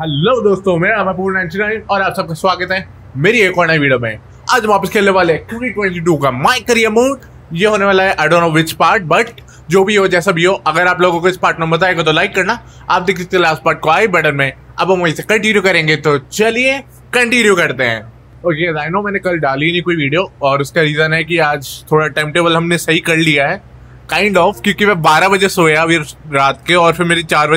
Hello दोस्तों, मेरा नाम है पोरू99 और आप सबका स्वागत है मेरी एक और नई वीडियो में। आज हम वापस खेलने वाले क्रिकेट 22 का माय करियर मोड। ये होने वाला है I don't know which part, but जो भी हो जैसा भी हो, अगर आप लोगों को इस पार्ट में बताएगा तो लाइक करना। आप देख सकते लास्ट पार्ट को आई बटन में। अब हम वहीं से कंटिन्यू करेंगे, तो चलिए कंटिन्यू करते हैं। ओके राइनो, मैंने कल डाली नहीं कोई वीडियो और उसका रीज़न है कि आज थोड़ा टाइम टेबल हमने सही कर लिया है काइंड ऑफ, क्योंकि मैं 12 बजे सोया अभी रात के और फिर मेरी 4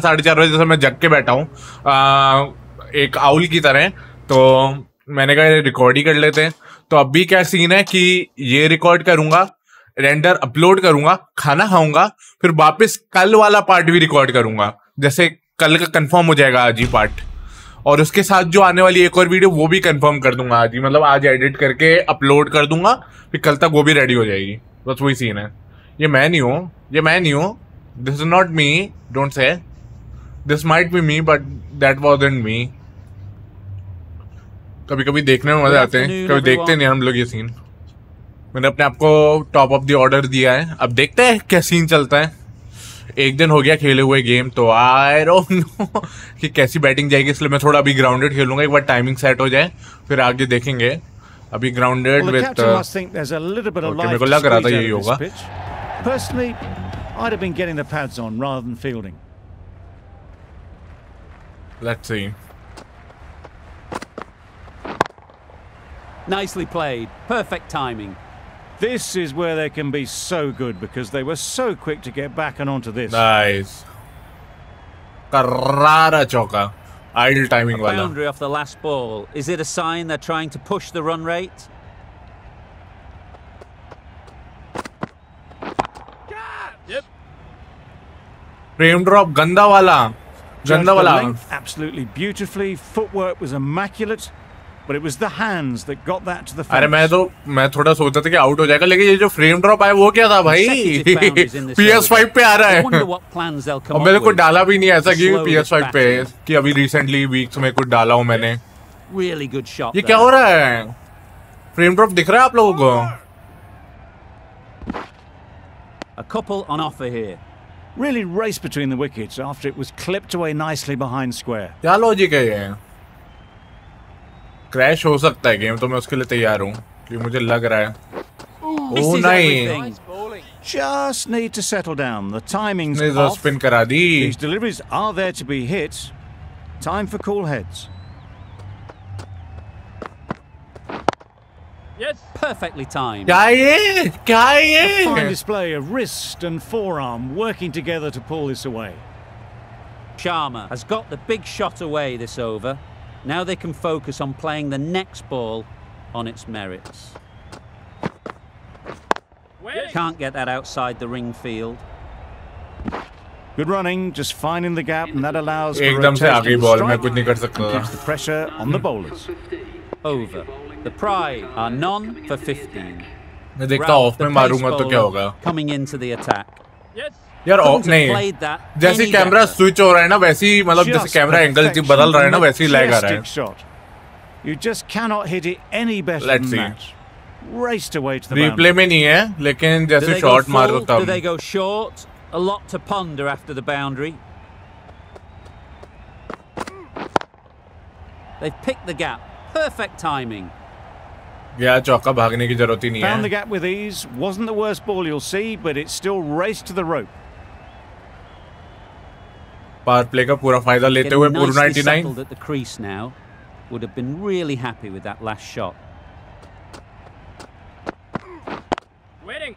साढ़े 4 बजे से मैं जग के बैठा हूँ एक आउल की तरह। तो मैंने कहा रिकॉर्ड ही कर लेते हैं। तो अभी क्या सीन है कि ये रिकॉर्ड करूँगा, रेंडर अपलोड करूँगा, खाना खाऊँगा, फिर वापस कल वाला पार्ट भी रिकॉर्ड करूँगा। जैसे कल का कन्फर्म हो जाएगा आज ही पार्ट, और उसके साथ जो आने वाली एक और वीडियो वो भी कन्फर्म कर दूंगा आज ही, मतलब आज एडिट करके अपलोड कर दूंगा, फिर कल तक वो भी रेडी हो जाएगी। बस वही सीन है। ये मैं नहीं हूँ, this is not me, don't say this might be me but that wasn't me. कभी कभी देखने में मजा आते हैं, कभी देखते नहीं हम लोग ये सीन। मैंने अपने आप को टॉप ऑफ द ऑर्डर दिया है, अब देखते हैं क्या सीन चलता है। एक दिन हो गया खेले हुए गेम, तो आई डोंट नो कि कैसी बैटिंग जाएगी, इसलिए मैं थोड़ा अभी ग्राउंडेड खेलूंगा। एक बार टाइमिंग सेट हो जाए फिर आगे देखेंगे। अभी ग्राउंडेड विद, मेरे को लग रहा था यही होगा। Personally, I'd have been getting the pads on rather than fielding. Let's see. Nicely played. Perfect timing. This is where they can be so good because they were so quick to get back and onto this. Nice. Karara chauka. Idle timing wala. Boundary off the last ball. Is it a sign they're trying to push the run rate? Frame drop, ganda wala. Absolutely beautifully, footwork was immaculate, but it was the hands that got that to the fence. अरे मैं थोड़ा सोचता था कि out हो जाएगा, लेकिन ये जो फ्रेम ड्रॉप आया वो क्या था भाई? PS5 पे आ रहा है और मेरे को डाला भी नहीं ऐसा कि PS5 पे, कि अभी रिसेंटली वीक्स में कुछ डाला हूँ मैंने। ये क्या हो रहा है? फ्रेम ड्रॉप दिख रहा है आप लोगों को? A couple on offer here. Really raced between the wickets after it was clipped away nicely behind square. क्या लॉजिक है ये? क्रैश हो सकता है गेम, तो मैं उसके लिए तैयार हूँ कि मुझे लग रहा है। ओह नहीं। Just need to settle down. The timing's off. Spin करा दी। These deliveries are there to be hit. Time for cool heads. Yes, perfectly timed. क्या ये? Fine display of wrist and forearm working together to pull this away. Sharma has got the big shot away this over. Now they can focus on playing the next ball on its merits. Wait. Can't get that outside the ring field. Good running, just finding the gap, and that allows for एकदम से आगे ball में कुछ नहीं कर सकता। Keeps the pressure on the bowlers. Over. The Pride are none for 15. मैं देखता ऑफ में मारूंगा तो क्या होगा। Coming into the attack. यार ऑफ नहीं, जैसे कैमरा स्विच हो रहा है ना वैसे ही, मतलब जैसे कैमरा एंगल बदल रहा है ना वैसे ही लैग आ रहा है। You just cannot hit it any better than that. Raced away to the boundary. Replay में नहीं है, लेकिन जैसे शॉट मारो तब। Do they go short? A lot to ponder after the boundary. They've picked the gap. Perfect timing. Yeah, चौका भागने की जरूरत ही नहीं है. Found the gap with ease. Wasn't the worst ball you'll see, but it still raced to the rope. Power play का पूरा फायदा लेते हुए Poru99 at the crease now. Would have been really happy with that last shot. Waiting.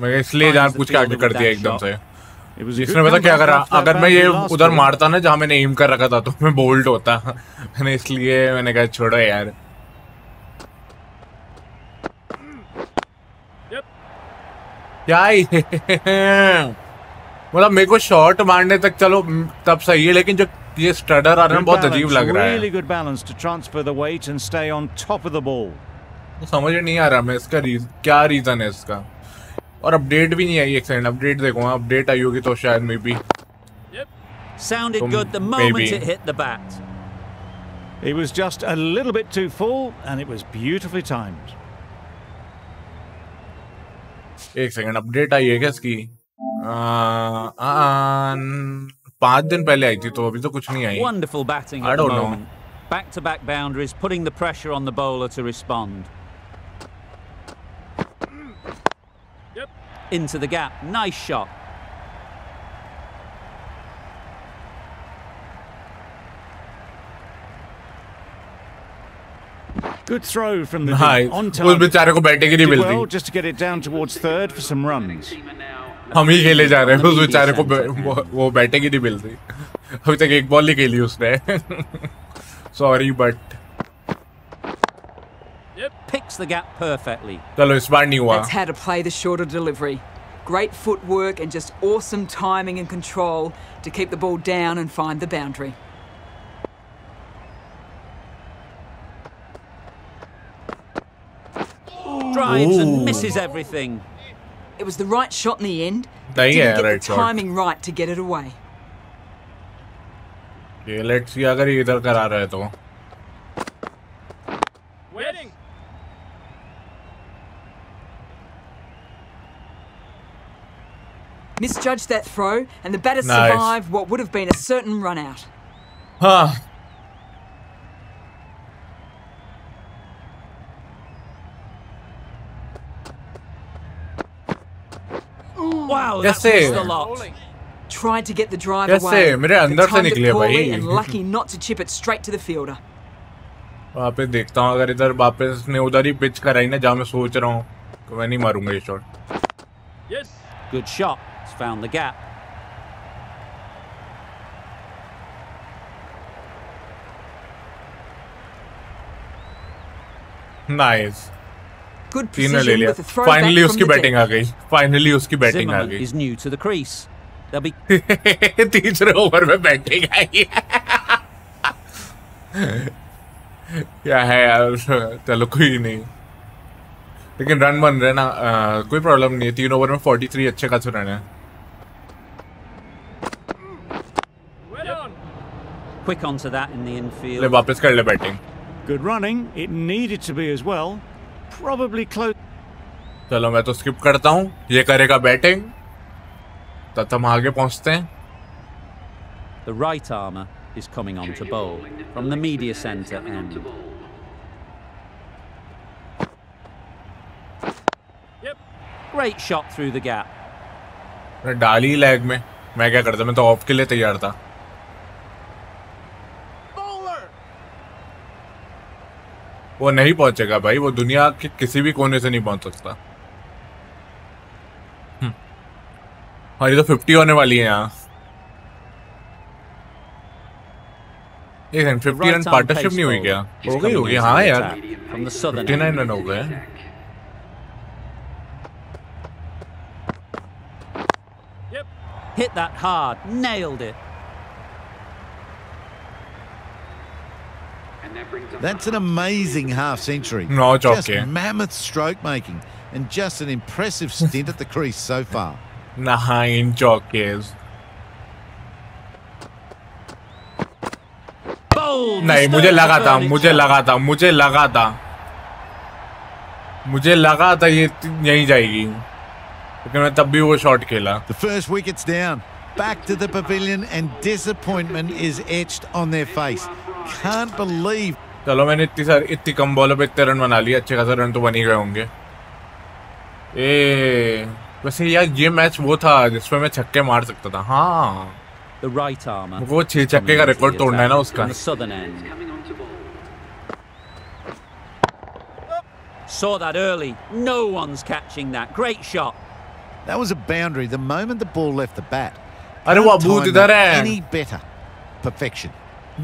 मैं इसलिए जानबूझ के आगे कर दिया एकदम से. इसने पता क्या करा, अगर मैं ये उधर मारता ना जहाँ मैंने एम कर रखा था तो मैं बोल्ड होता। मैंने इसलिए मैंने कहा छोड़ो यार। मतलब मेरे को शॉट मारने तक चलो तब सही है, लेकिन जो ये स्टडर आ रहा है बहुत अजीब लग रहा है। समझ नहीं आ रहा मैं इसका क्या रीजन है इसका, और अपडेट भी नहीं आई। एक सेकंड अपडेट देखूंगा, अपडेट आई होगी तो शायद may be. Sounded good the moment it hit the bat. It was just a little bit too full and it was beautifully timed. एक सेकंड अपडेट आई है क्या इसकी? 5 दिन पहले आई थी तो अभी तो कुछ नहीं आई। Wonderful batting at the moment. Back-to-back boundaries putting the pressure on the bowler to respond. Yep. Into the gap. Nice shot. Good throw from the on target. Just to get it down towards third for some runs. हम ही खेले जा रहे हैं, उस बेचारे को वो batting ही नहीं मिल रही। अभी तक एक बॉल ही खेली उसने। Sorry but. Picks the gap perfectly. चलो इस बार नहीं हुआ। That's how to play the shorter delivery. Great footwork and just awesome timing and control to keep the ball down and find the boundary. Drives and misses everything. It was the right shot in the end. Didn't get the timing right to get it away. Okay, let's see अगर ये इधर करा रहा है तो. Waiting. Misjudged that throw and the batter survived what would have been a certain run out. Huh. Wow, that's a lot. Tried to get the drive away. Poorly and lucky not to chip it straight to the fielder. वहाँ पे देखता हूँ अगर इधर वापस ने उधर ही pitch कराई ना जहाँ मैं सोच रहा हूँ कि मैं नहीं मारूंगा ये shot. Yes, good shot. It's found the gap. Nice. Good position with a throw back from the deck. Finally उसकी बैटिंग आ गई. Zimmerman is new to the crease. They'll be तीसरे ओवर में बैटिंग आई है. क्या है यार, चलो कोई नहीं, लेकिन रन बन रहे ना, कोई प्रॉब्लम नहीं है. 3 ओवर में 43 अच्छे खासे रन है. Quick onto that in the infield. ले वापस कर ले batting. Good running. It needed to be as well. Probably close. चलो मैं तो स्किप करता हूँ, ये करेगा बैटिंग तब हम आगे पहुँचते हैं. The right armour is coming on to bowl from the media centre end. Yep. Great shot through the gap. मैं डाली लेग में, मैं क्या करता, मैं तो ऑफ के लिए तैयार था. वो नहीं पहुंचेगा भाई, वो दुनिया के किसी भी कोने से नहीं पहुंच सकता. और ये तो 50 होने वाली है यहाँ. 50 रन पार्टनरशिप नहीं हुई क्या? हो गई होगी. हाँ यार, 59 रन हो गए. Hit that hard, nailed it. That's an amazing half-century. No, just mammoth stroke making and just an impressive stint at the crease so far. 9 chockies. नहीं, मुझे लगा था ये यहीं जाएगी, लेकिन मैं तब भी वो शॉट खेला. The first wicket's down. Back to the pavilion and disappointment is etched on their face. Can't believe. चलो मैंने इतनी कम बॉलों पे इतने रन बना लिए, अच्छे खासे रन तो बन ही गए होंगे. वैसे यार ये मैच वो था जिसमें मैं छक्के मार सकता था. हाँ, वो 6 छक्के का रिकॉर्ड तोड़ना है ना उसका. Saw that early. No one's catching that. Great shot. That was a boundary the moment the ball left the bat. अरे वो अबूत इधर है. Any better? Perfection.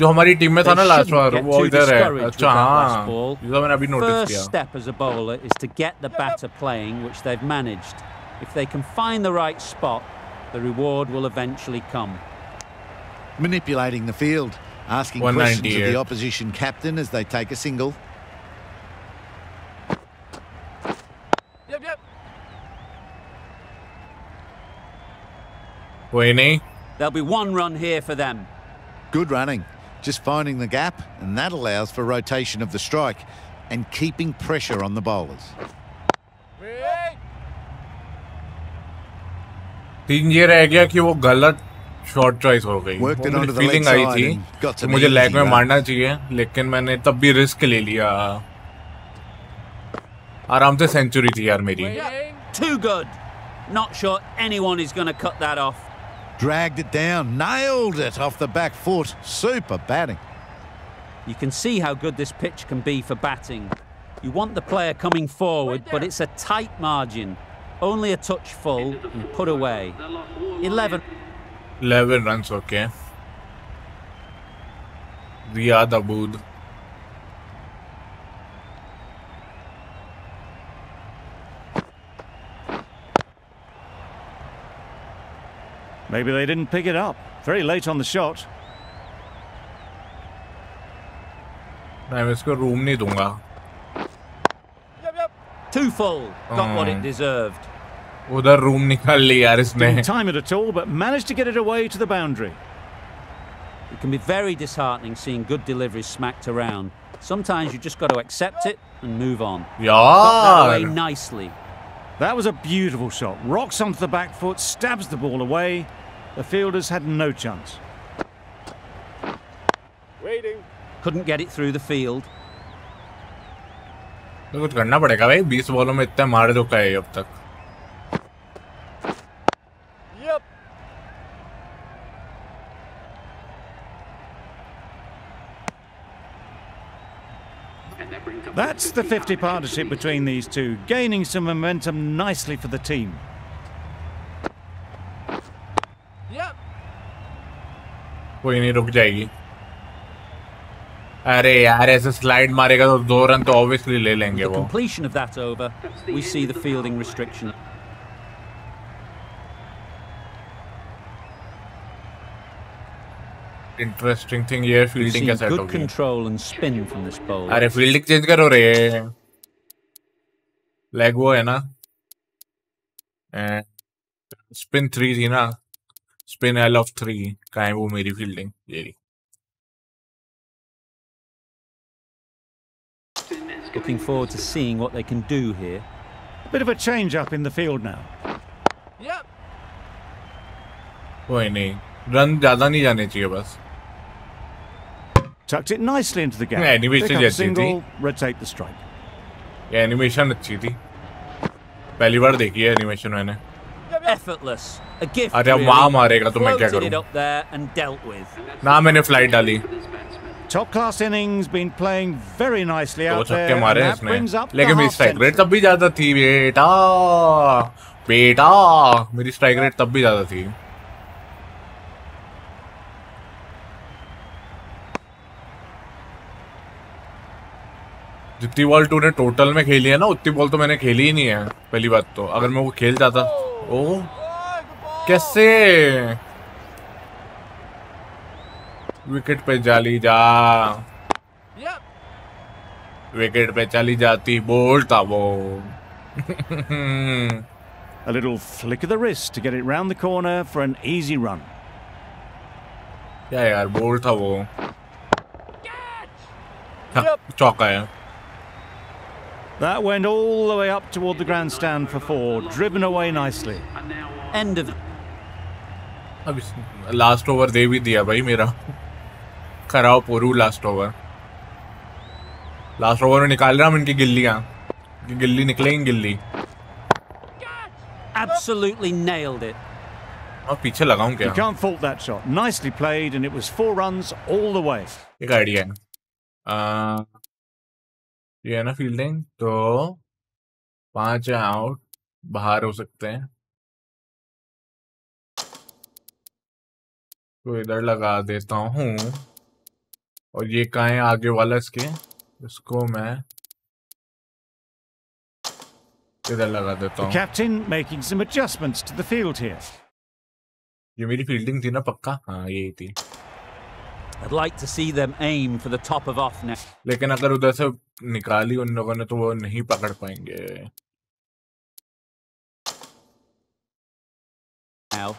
जो हमारी टीम में था ना लास्ट बार, वो इधर है. अच्छा हाँ, जो मैंने अभी नोटिस किया. First step as a bowler is to get the batter playing, which they've managed. If they can find the right spot, the reward will eventually come. Manipulating the field, asking questions of the opposition captain as they take a single. Winnie. There'll be one run here for them. Good running. Just finding the gap, and that allows for rotation of the strike and keeping pressure on the bowlers. 3 ये रह गया कि वो गलत short choice हो गई। Feeling आई थी मुझे लेग में मारना चाहिए, लेकिन मैंने तब भी रिस्क ले लिया। आराम से सेंचुरी थी यार मेरी। Too good. Not sure anyone is going to cut that off. Dragged it down, nailed it off the back foot. Super batting. You can see how good this pitch can be for batting. You want the player coming forward, but it's a tight margin. Only a touch full and put away. 11 runs, okay. Riyad Abood. Maybe they didn't pick it up. Very late on the shot. I will score room nahi dunga. Too full. Got what it deserved. Udhar room nikal li yaar isne. Didn't time it at all, but managed to get it away to the boundary. It can be very disheartening seeing good deliveries smacked around. Sometimes you just got to accept it and move on. Got that away nicely. That was a beautiful shot. Rocks onto the back foot, stabs the ball away. The fielders had no chance. Waiting. Couldn't get it through the field. तो कुछ करना पड़ेगा भाई, 20 बॉलों में इतना मार दो क्या अब तक। That's the 50 partnership between these two, gaining some momentum nicely for the team. Yep. कोई नहीं रुक जाएगी। अरे यार ऐसे स्लाइड मारेगा तो 2 रन तो ऑब्वियसली ले लेंगे वो। Completion of that over, we see the fielding restriction. Interesting thing here, fielding कैसा है? Good control and spin from this ball. अरे fielding change करो रे, leg वो है ना, spin 3 थी ना, spin L of 3 कहाँ है वो मेरी fielding ये। Looking forward to seeing what they can do here. Bit of a change up in the field now. Yep. कोई नहीं, रन ज़्यादा नहीं जाने चाहिए बस। Tucked it nicely into the gap. Animation अच्छी थी. Rotate the strike. ये animation अच्छी थी। पहली बार देखी है animation मैंने। Effortless. A gift. अरे वहाँ मारेगा तो मैं क्या करूँ? ना मैंने flight डाली। Top class innings, been playing very nicely out there. That brings up the half century. Lekin तब भी ज़्यादा थी बेटा, बेटा मेरी strike rate तब भी ज़्यादा थी। जितनी बॉल तूने टोटल में खेली है ना उतनी बॉल तो मैंने खेली ही नहीं है। पहली बात तो अगर मैं वो खेल जाता, ओह कैसे विकेट पे जाली जा, विकेट पे चली जाती, बोलता वो। A little flick of the wrist to get it round the corner for an easy run. क्या यार बोलता वो, चौका है। That went all the way up toward the grandstand for 4, driven away nicely. End of. अब last over दे भी दिया भाई मेरा। खराब पोरू last over। Last over में निकाल रहा हम इनकी गिल्लियाँ। गिल्ली निकलेंगी गिल्ली। Absolutely nailed it. अब पीछे लगाऊँ क्या? You can't fault that shot. Nicely played and it was 4 runs all the way. एक idea है। ये है ना फील्डिंग तो 5 आउट बाहर हो सकते हैं, तो इधर लगा देता हूँ। और ये कहाँ है आगे वाला, इसके इसको मैं इधर लगा देता हूँ। Captain making some adjustments to the field here. ये मेरी फील्डिंग थी ना पक्का, हाँ यही थी। I'd like to see them aim for the top of off net. लेकिन अगर उधर से निकाली उन लोगों ने तो वो नहीं पकड़ पाएंगे। Now,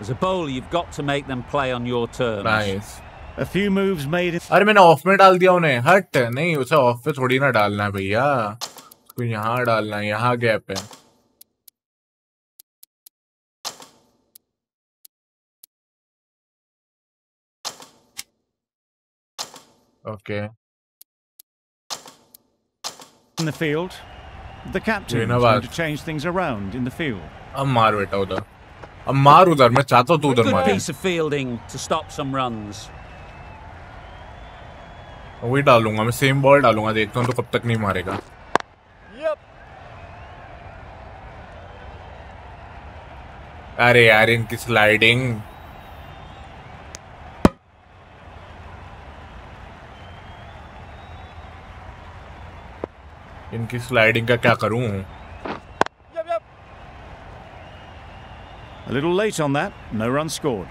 as a bowler, you've got to make them play on your terms. Nice. A few moves made. अरे मैंने ऑफ में डाल दिया उन्हें। हट नहीं, उसे ऑफ पे थोड़ी ना डालना है भैया, उसको यहाँ डालना है, यहाँ गैप है। Okay. In the field, the captain is going to change things around in the field. Good piece of fielding to stop some runs. वही डालूंगा मैं सेम बॉल डालूंगा देखता हूं तो कब तक नहीं मारेगा अरे यार इनकी स्लाइडिंग का क्या करूं A little late on that, no run scored.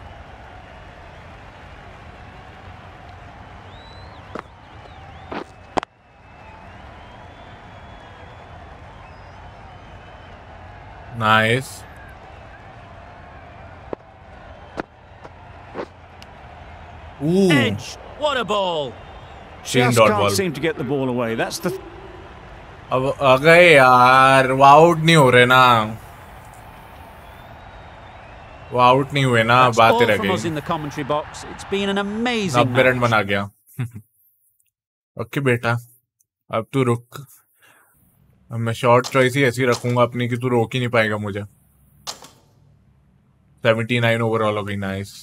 Nice. Ooh. Edge. What a ball. Just can't seem to get the ball away. That's the. In the commentary box. It's been an amazing match. Okay, beta. अब तू रुक. मैं short choice ही ऐसी रखूंगा अपनी कि तू रोक ही नहीं पाएगा मुझे 79 ओवरऑल हो गई नाइस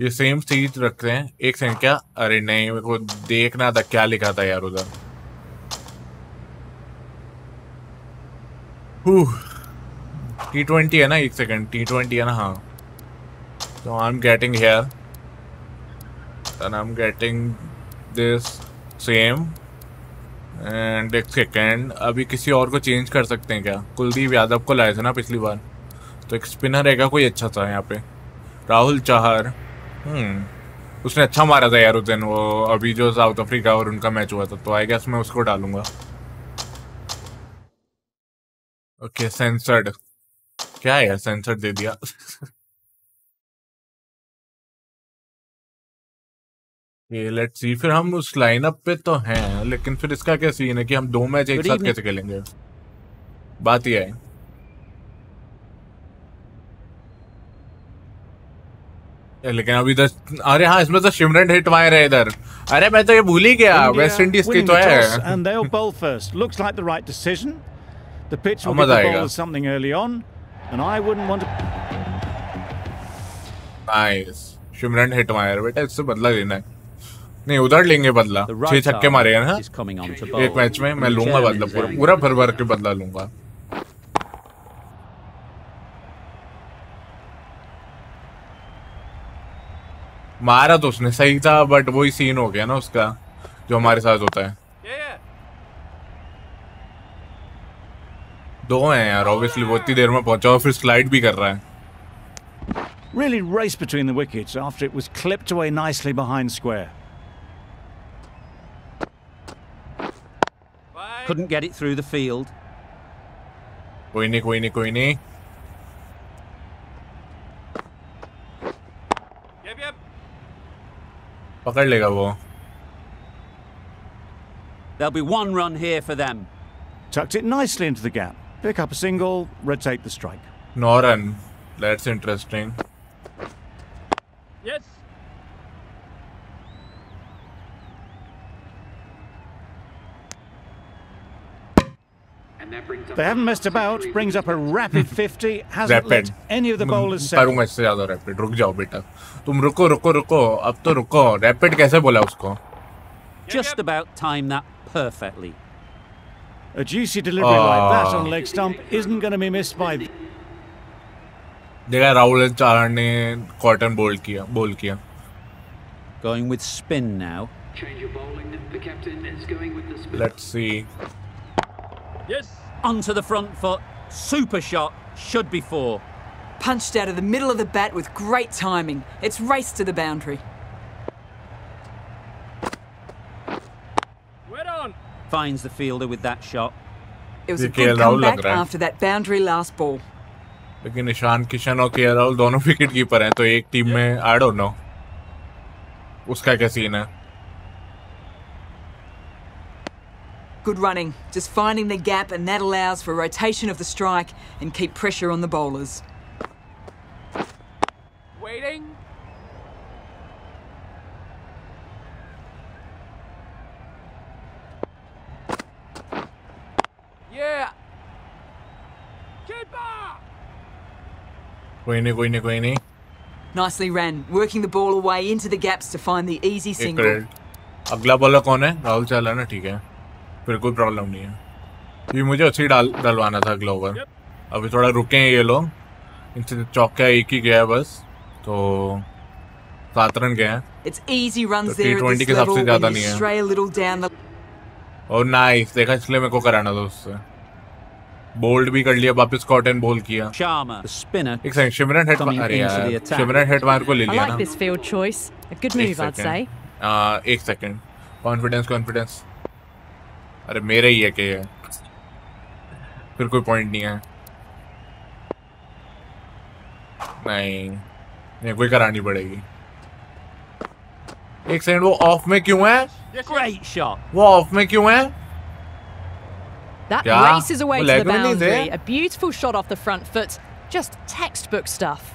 ये सेम चीज रखते हैं एक सेकंड क्या अरे नहीं मेरे को देखना था क्या लिखा था यार उधर T20 है ना एक सेकंड T20 है ना हाँ तो I am getting here and I am getting This same and एक सेकेंड अभी किसी और को चेंज कर सकते हैं क्या कुलदीप यादव को लाए थे ना पिछली बार तो एक स्पिनर रहेगा कोई अच्छा था यहाँ पे राहुल चाहर उसने अच्छा मारा था यार उस दिन वो अभी जो साउथ अफ्रीका और उनका मैच हुआ था तो आई गेस मैं उसको डालूंगा ओके सेंसर्ड क्या है यार सेंसर्ड दे दिया ये लेट्स सी फिर हम उस लाइनअप पे तो हैं लेकिन फिर इसका क्या सीन है कि हम दो मैच एक साथ कैसे खेलेंगे बात ये है लेकिन अभी अरे हाँ इसमें तो शिमरन हिट मार रहे इधर अरे मैं तो ये भूल ही गया वेस्ट इंडीज की तो है मजा आएगा शिमरन हिट मार बेटा इससे बदला लेना है नहीं उधर लेंगे बदला 6 छक्के मारे हैं एक मैच में मैं लूंगा बदला पूरा भर-भर के बदला लूंगा मारा तो उसने सही था बट वही सीन हो गया ना उसका जो हमारे साथ होता है दो हैं यार ऑब्वियसली वो इतनी देर में पहुंचा फिर स्लाइड भी कर रहा है Really raced between the wickets after it was clipped away nicely behind square. Couldn't get it through the field. Koini. Yep. पकड़ लेगा वो. There'll be one run here for them. Tucked it nicely into the gap. Pick up a single, retake the strike. No run. That's interesting. Yes. They haven't messed about. Brings up a rapid 50. Hasn't let any of the bowlers set. करूँगा इससे ज़्यादा rapid. रुक जाओ बेटा. तुम रुको. अब तो रुको. Rapid कैसे बोला उसको? Just about time that perfectly. A juicy delivery like that on leg stump isn't going to be missed by. देखा राहुल चाहर ने कॉटन बोल किया going with spin now change your bowling the captain is going with the spin let's see yes onto the front foot super shot should be four punched out of the middle of the bat with great timing it's raced to the boundary wet on finds the fielder with that shot it was a good comeback after that boundary last ball लेकिन ईशान किशन और के राहुल दोनों wicket keeper हैं तो एक team में आई don't no उसका क्या सीन है good running just finding the gap and that allows for rotation of the strike and keep pressure on the bowlers waiting. Yeah. Keeper. Koini. Nicely ran, working the ball away into the gaps to find the easy single. अगला bowler कौन है? राहुल चहर ना, ठीक है, फिर कोई problem नहीं है। ये मुझे अच्छी डालवाना था अगला ओवर। अभी थोड़ा रुके हैं ये लोग, इनसे चौका एक ही गया है बस, तो 7 रन गए हैं। T20 के हिसाब से ज़्यादा नहीं है। और नाइस, देखा इसलिए मेरे को कराना था उससे। बोल्ड भी कर लिया, वापस कॉटन बोल किया। एक सेकंड, शिमरन हेड मार यार, शिमरन हेड मार को ले लिया ना। एक सेकंड, कॉन्फिडेंस। अरे मेरा ही है कि फिर कोई पॉइंट नहीं है। नहीं कोई करानी पड़ेगी। एक सेकंड, वो ऑफ में क्यों है? That races away to the boundary. A beautiful shot off the front foot. Just textbook stuff.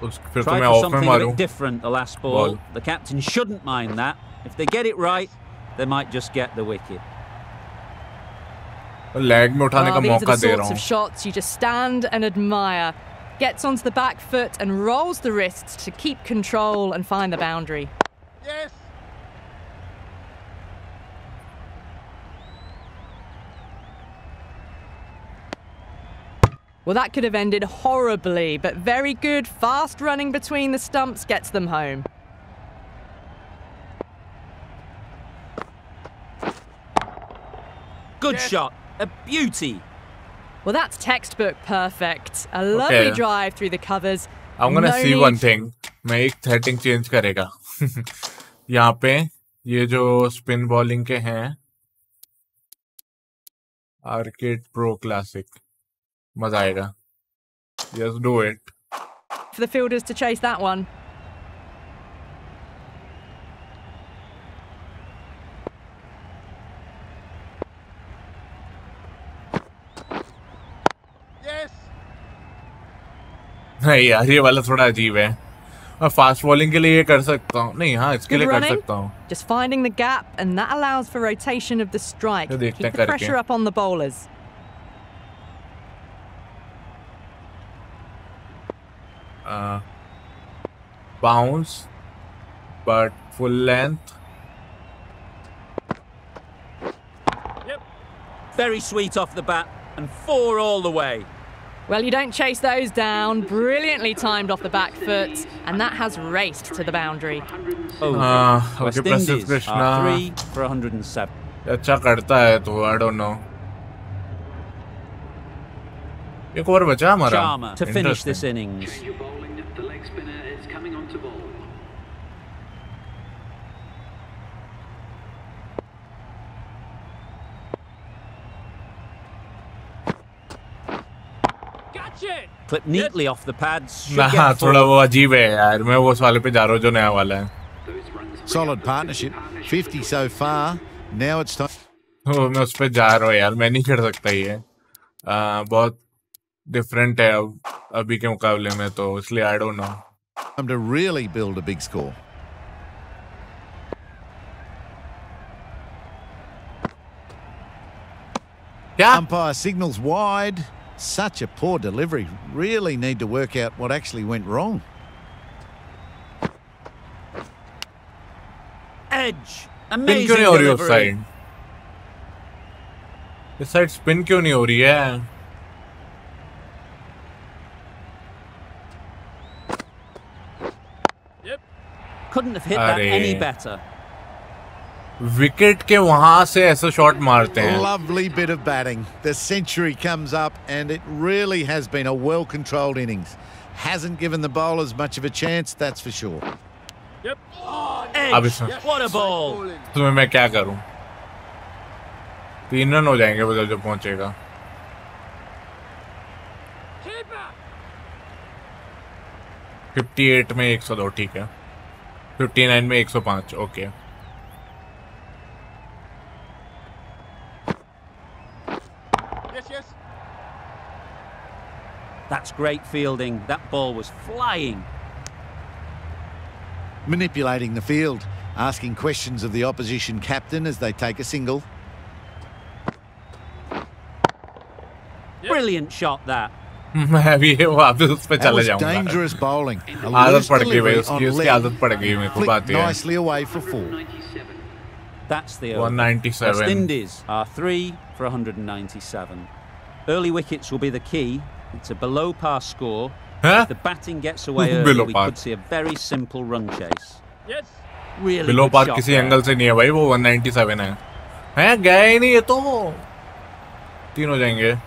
Try for something a bit different the last ball. The captain shouldn't mind that. If they get it right, they might just get the wicket. Leg में उठाने का मौका दे रहा हूँ. These are the sorts of shots you just stand and admire. Gets onto the back foot and rolls the wrists to keep control and find the boundary. Yes. Well, that could have ended horribly, but very good, fast running between the stumps gets them home. Good shot, a beauty. Well, that's textbook perfect. A lovely drive through the covers. I'm gonna see one thing. मैं एक setting change करेगा। यहाँ पे ये जो spin bowling के हैं, arcade pro classic, मजा आएगा। Just do it. For the fielders to chase that one. Yes. नहीं यार, ये वाला थोड़ा अजीब है। मैं फास्ट बॉलिंग के लिए ये कर सकता हूँ। नहीं हाँ, इसके लिए कर सकता हूँ। Just finding the gap and that allows for rotation of the strike. Keep the pressure up on the bowlers. Bounce, but full length. Yep. Very sweet off the bat and 4 all the way. Well, you don't chase those down. Brilliantly timed off the back foot, and that has raced to the boundary. Oh, okay, Prasidh Krishna. 3 for 107. अच्छा करता है तो I don't know. एक और बचा हमारा. To finish this innings. Spinner is coming on to ball. Gotcha. Clip neatly off the pads. हाँ, थोड़ा वो अजीब है यार. मैं वो साले पे जा रहा हूँ जो नया वाला है. Solid partnership, 50 so far. Now it's time. तो मैं उस पे जा रहा हूँ यार. मैं नहीं कर सकता ये. बहुत different है अब अभी के मुकाबले में, तो इसलिए I don't know. Time to really build a big score. Yeah. Umpire signals wide. Such a poor delivery. Really need to work out what actually went wrong. Edge. Amazing delivery. Spin क्यों नहीं हो रही है उस side? इस side spin क्यों नहीं हो रही है? Couldn't have hit that any better. Wicket के वहाँ से ऐसा शॉट मारते हैं। Lovely bit of batting. The century comes up, and it really has been a well-controlled innings. Hasn't given the bowlers much of a chance, that's for sure. Yep. अब इसमें what a ball. तुम्हें मैं क्या करूँ? 3 run हो जाएंगे बस जब पहुँचेगा। Keeper. 58 में 102, ठीक है। 59 में 105, okay. Yes. That's great fielding. That ball was flying. manipulating the field, asking questions of the opposition captain as they take a single. Brilliant shot that. That was dangerous bowling. Nicely away for four. That's the 197. West Indies are 3 for 197. Early wickets will be the key. It's a below par score. Huh? If the batting gets away early, below we par. Could see a very simple run chase. Yes. Really below par kisi angle se nahi hai bhai, wo 197 hai. Hai gaye nahi ye to. Teen ho jayenge.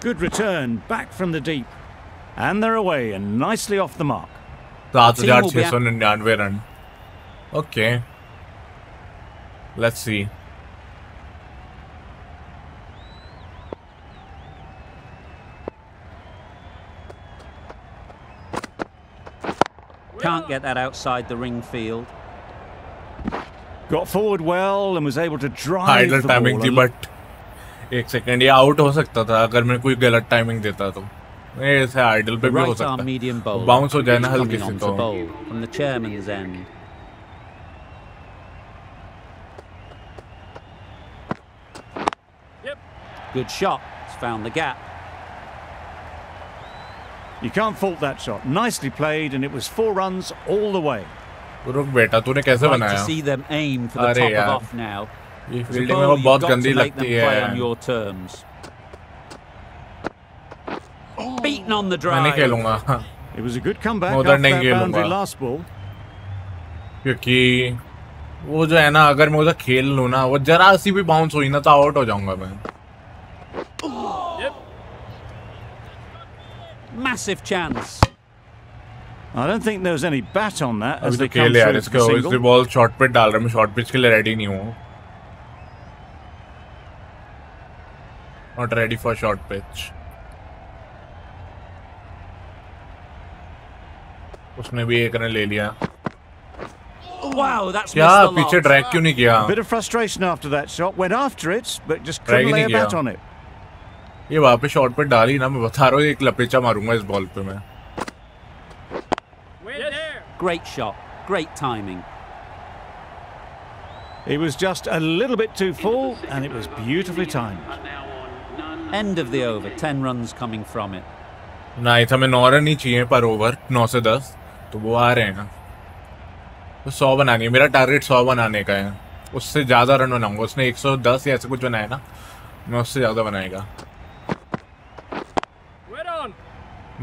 Good return back from the deep, and they're away and nicely off the mark. 7,699 run. Okay. Let's see. Can't get that outside the ring field. Got forward well and was able to drive Idle the timing ball. But 1 second, yeah, out हो सकता था अगर मैं कोई गलत timing देता तो. ये ऐसे आइडल पे भी हो सकता. बाउंस हो जाए ना हल्के से तो. From the chairman's end. Yep. Good shot. It's found the gap. You can't fault that shot. Nicely played, and it was 4 runs all the way. रुक बेटा तूने कैसे बनाया? To see them aim for the top of off now. ये fielding में वो बहुत गंदी लगती है. मैं खेलूंगा. It was a good comeback after that boundary last ball. क्योंकि वो जो है ना अगर मैं उधर खेल लूँ ना वो जरा सी भी बाउंस हुई ना तो आउट हो जाऊंगा मैं. Massive chance. I don't think there was any bat on that as they came through the single. इसके बॉल शॉर्ट पिच डाल रहा हूँ मैं शॉर्ट पिच के लिए रेडी नहीं हूँ. Not ready for short pitch. उसने भी एक रन ले लिया. Wow, that's क्या पीछे ड्रैग क्यों नहीं किया? A bit of frustration after that shot. Went after it, but just couldn't lay a bat on it. ये वापस शॉट पे डाली ना मैं बता रहा हूँ एक लपेचा मारूंगा इस बॉल पे मैं. Great shot, great timing. It was just a little bit too full, and it was beautifully timed. End of the over, 10 runs coming from it. नहीं था मैं 9 रन ही चाहिए पर ओवर 9 से 10 तो वो आ रहे हैं. तो 100 बनाने मेरा टारगेट 100 बनाने का है. उससे ज्यादा रन बनाऊंगा. उसने 110 या ऐसे कुछ बनाया ना मैं उससे ज्यादा बनाएगा.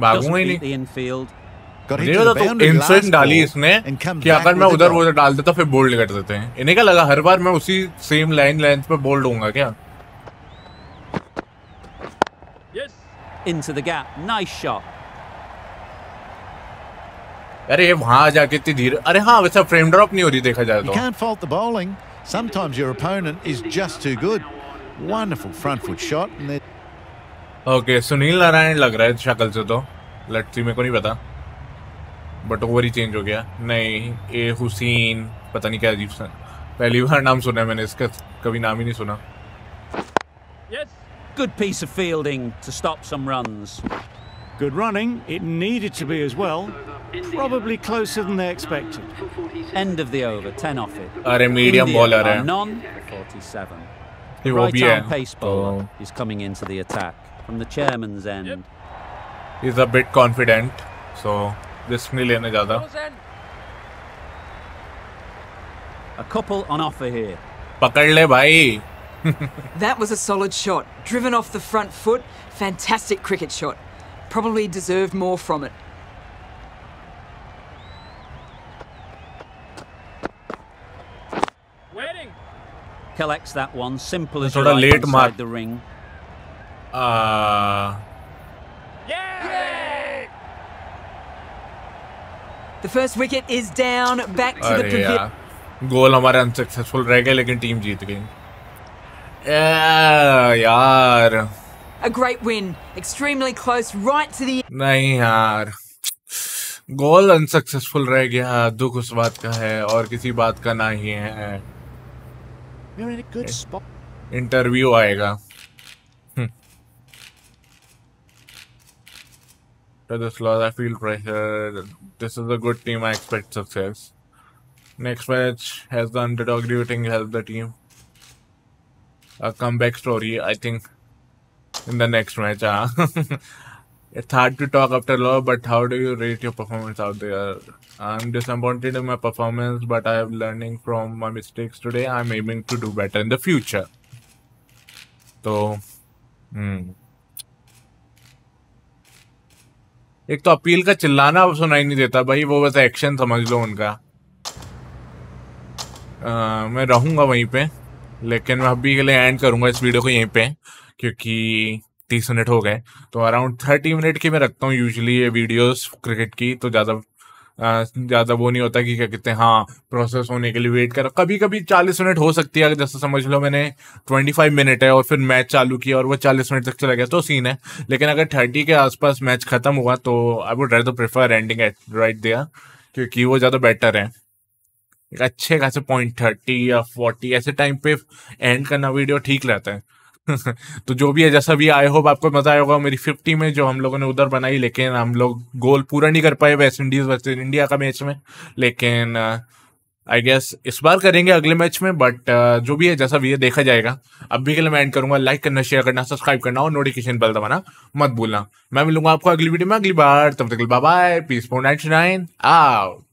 भागूंगा ही नहीं. तो इंसेंट डाली इसने कि अगर मैं उधर वो डाल देता फिर बोल्ड कर देते हैं. इन्हें क्या लगा हर बार मैं उसी सेम लाइन लेंथ पे बोल्ड होऊंगा क्या? Into the gap, nice shot. अरे वहाँ जाके इतनी धीरे. अरे हाँ वैसा फ्रेम ड्रॉप नहीं हो रही देखा जाए तो. You can't fault the bowling. Sometimes your opponent is just too good. Wonderful front foot shot. Okay, Sunil Narayan लग रहा है शक्ल से तो. लेट्स सी मेरे को नहीं पता. बट ओवर ही चेंज हो गया. नहीं ए हुसैन पता नहीं क्या अजीब सा पहली बार नाम सुना है मैंने इसका कभी नाम ही नहीं सुना. Good piece of fielding to stop some runs. Good running, it needed to be as well. Probably closer than they expected. End of the over, 10 off it. अरे medium bowler है. Non 47. Right-arm pace bowler is coming into the attack from the chairman's end. He's a bit confident, so this नहीं लेने ज़्यादा. A couple on offer here. पकड़ ले भाई. That was a solid shot, driven off the front foot. Fantastic cricket shot. Probably deserved more from it. Waiting. Collects that one. Simple as right late inside the ring. Yeah. The first wicket is down. Back to the pivot. Goal हमारा unsuccessful रह गया लेकिन team जीत गई. यार. A great win, extremely close, right to the. नहीं यार. Goal unsuccessful रह गया. दुख उस बात का है और किसी बात का ना ही है. We're in a good spot. Interview आएगा. After this loss, I feel pressure. This is a good team. I expect success. Next match has the underdog. Do you think help the team? A comeback story, I think, in the next match. It's hard to talk after loss, but how do you rate your performance out there? I'm disappointed in my performance, but I am learning from my mistakes today. I'm aiming to do better in the future. So, एक तो appeal का चिल्लाना अब सुनाई नहीं देता भाई, वो बस एक्शन समझ लो उनका. मैं रहूँगा वहीं पे, लेकिन मैं अभी के लिए एंड करूँगा इस वीडियो को यहीं पे, क्योंकि 30 मिनट हो गए. तो अराउंड 30 मिनट की मैं रखता हूँ यूजुअली ये वीडियोस क्रिकेट की, तो ज़्यादा वो नहीं होता कि क्या कहते हैं, हाँ, प्रोसेस होने के लिए वेट करो. कभी कभी 40 मिनट हो सकती है, जैसे समझ लो मैंने 25 मिनट है और फिर मैच चालू किया और वो 40 मिनट तक चला गया तो सीन है. लेकिन अगर 30 के आसपास मैच खत्म हुआ तो I would rather prefer ending at right there, क्योंकि वो ज़्यादा बेटर है. एक अच्छे खासे पॉइंट 30 या 40 ऐसे टाइम पे एंड करना वीडियो ठीक रहता है. तो जो भी है, जैसा भी, आई होप आपको मजा आया होगा. मेरी 50 में जो हम लोगों ने उधर बनाई, लेकिन हम लोग गोल पूरा नहीं कर पाए वेस्ट इंडीज वर्सेस इंडिया का मैच में. लेकिन आई गेस इस बार करेंगे अगले मैच में, बट जो भी है, जैसा भी है, देखा जाएगा. अभी के लिए मैं एंड करूंगा. लाइक करना, शेयर करना, सब्सक्राइब करना और नोटिफिकेशन बेल दबाना मत भूलना. मैं मिलूंगा आपको अगली वीडियो में अगली बार. तब तक बाय बाय. PS499 out.